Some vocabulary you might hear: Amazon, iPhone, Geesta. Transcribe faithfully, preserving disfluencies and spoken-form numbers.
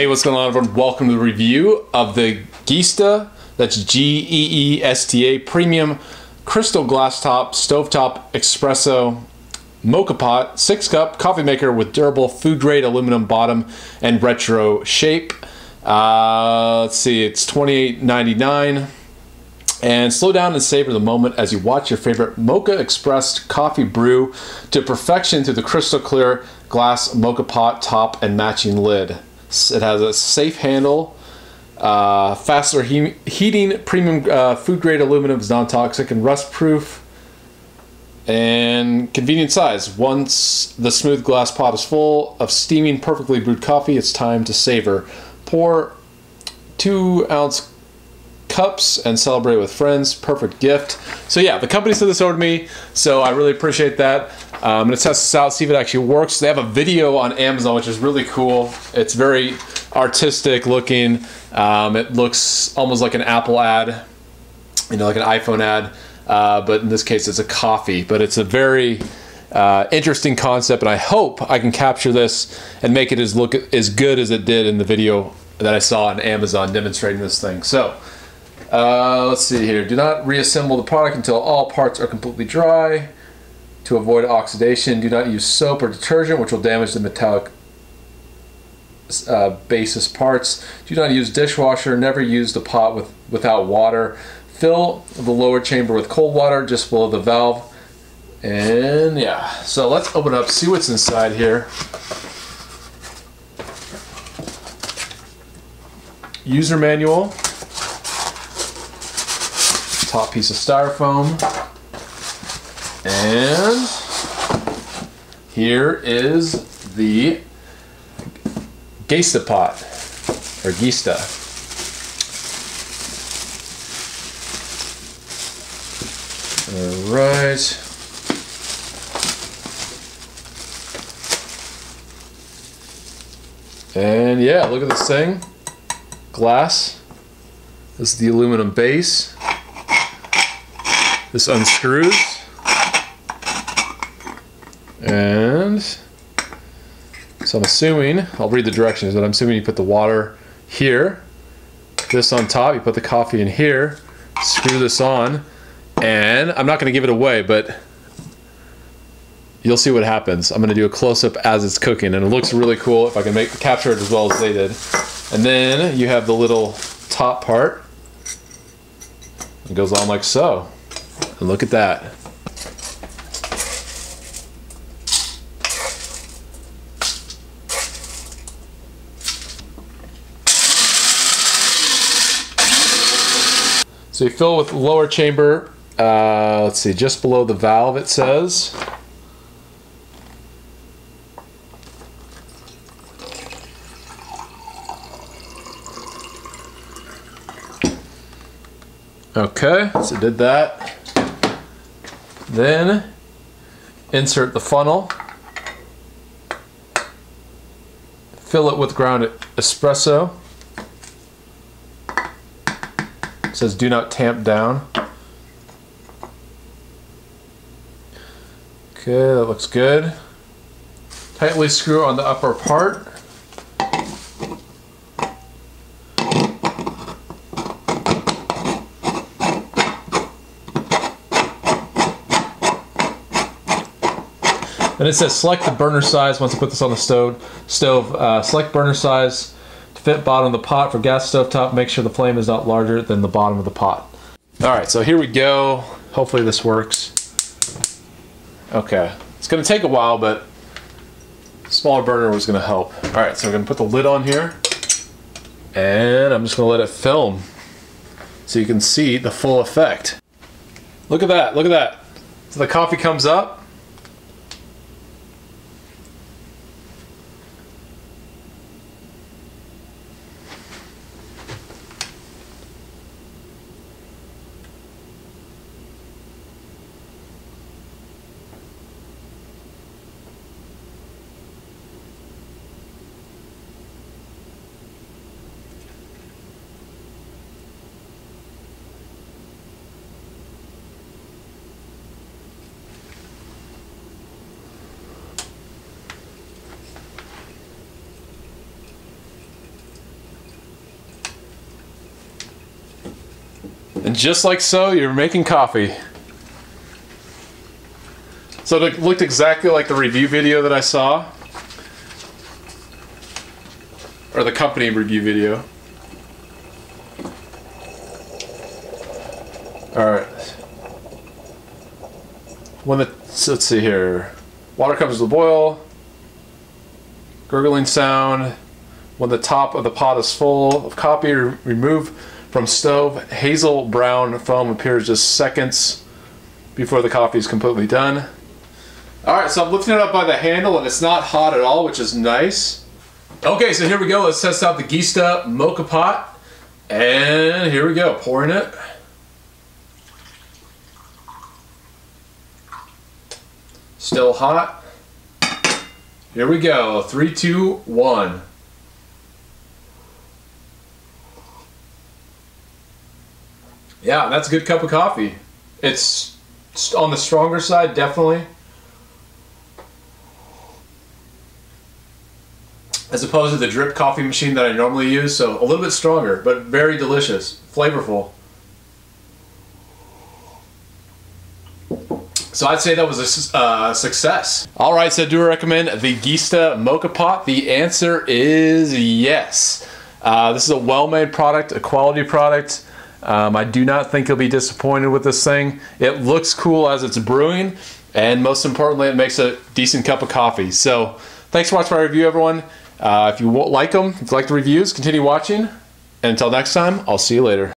Hey, what's going on, everyone? Welcome to the review of the Geesta, that's G E E S T A, Premium Crystal Glass Top Stovetop Espresso Mocha Pot six cup Coffee Maker with durable food-grade aluminum bottom and retro shape. Uh, let's see, it's twenty-eight ninety-nine. And slow down and savor the moment as you watch your favorite mocha expressed coffee brew to perfection through the crystal clear glass mocha pot top and matching lid. It has a safe handle, uh, faster he heating, premium uh, food grade aluminum, is non-toxic and rust proof, and convenient size. Once the smooth glass pot is full of steaming perfectly brewed coffee, it's time to savor. Pour two ounce cups and celebrate with friends. Perfect gift. So yeah, the company sent this over to me, so I really appreciate that. Uh, I'm gonna test this out, see if it actually works. They have a video on Amazon, which is really cool. It's very artistic looking. Um, it looks almost like an Apple ad, you know, like an iPhone ad, uh, but in this case it's a coffee. But it's a very uh, interesting concept, and I hope I can capture this and make it as look as good as it did in the video that I saw on Amazon demonstrating this thing. So. Uh, let's see here. Do not reassemble the product until all parts are completely dry to avoid oxidation. Do not use soap or detergent, which will damage the metallic uh, basis parts. Do not use dishwasher. Never use the pot with, without water. Fill the lower chamber with cold water just below the valve. And yeah, so let's open up, see what's inside here. User manual. Top piece of styrofoam, and here is the Geesta pot, or Geesta. All right, and yeah, look at this thing. Glass. This is the aluminum base. This unscrews, and so I'm assuming, I'll read the directions, but I'm assuming you put the water here, this on top, you put the coffee in here, screw this on, and I'm not going to give it away, but you'll see what happens. I'm going to do a close-up as it's cooking, and it looks really cool if I can make capture it as well as they did. And then you have the little top part. It goes on like so. And look at that. So you fill with lower chamber, uh, let's see, just below the valve it says. Okay, so did that. Then insert the funnel, fill it with ground espresso. It says do not tamp down. Okay, that looks good. Tightly screw on the upper part. And it says select the burner size once you put this on the stove. Stove uh, select burner size to fit bottom of the pot. For gas stovetop, make sure the flame is not larger than the bottom of the pot. All right, so here we go. Hopefully this works. Okay, it's gonna take a while, but smaller burner was gonna help. All right, so we're gonna put the lid on here, and I'm just gonna let it film so you can see the full effect. Look at that, look at that. So the coffee comes up. just like so, you're making coffee. So it looked exactly like the review video that I saw, or the company review video. Alright. When the, let's see here. Water comes to the boil. Gurgling sound. When the top of the pot is full of coffee removed from stove, hazel brown foam appears just seconds before the coffee is completely done. Alright, so I'm lifting it up by the handle and it's not hot at all, which is nice. Okay, so here we go. Let's test out the Geesta mocha pot. And here we go, pouring it. Still hot. Here we go. Three, two, one. Yeah, that's a good cup of coffee. It's on the stronger side, definitely, as opposed to the drip coffee machine that I normally use. So a little bit stronger, but very delicious, flavorful. So I'd say that was a uh, success. All right, so do I recommend the Geesta Mocha Pot? The answer is yes. Uh, this is a well-made product, a quality product. Um, I do not think you'll be disappointed with this thing. It looks cool as it's brewing, and most importantly, it makes a decent cup of coffee. So thanks for watching my review, everyone. Uh, if you like them, if you like the reviews, continue watching. And until next time, I'll see you later.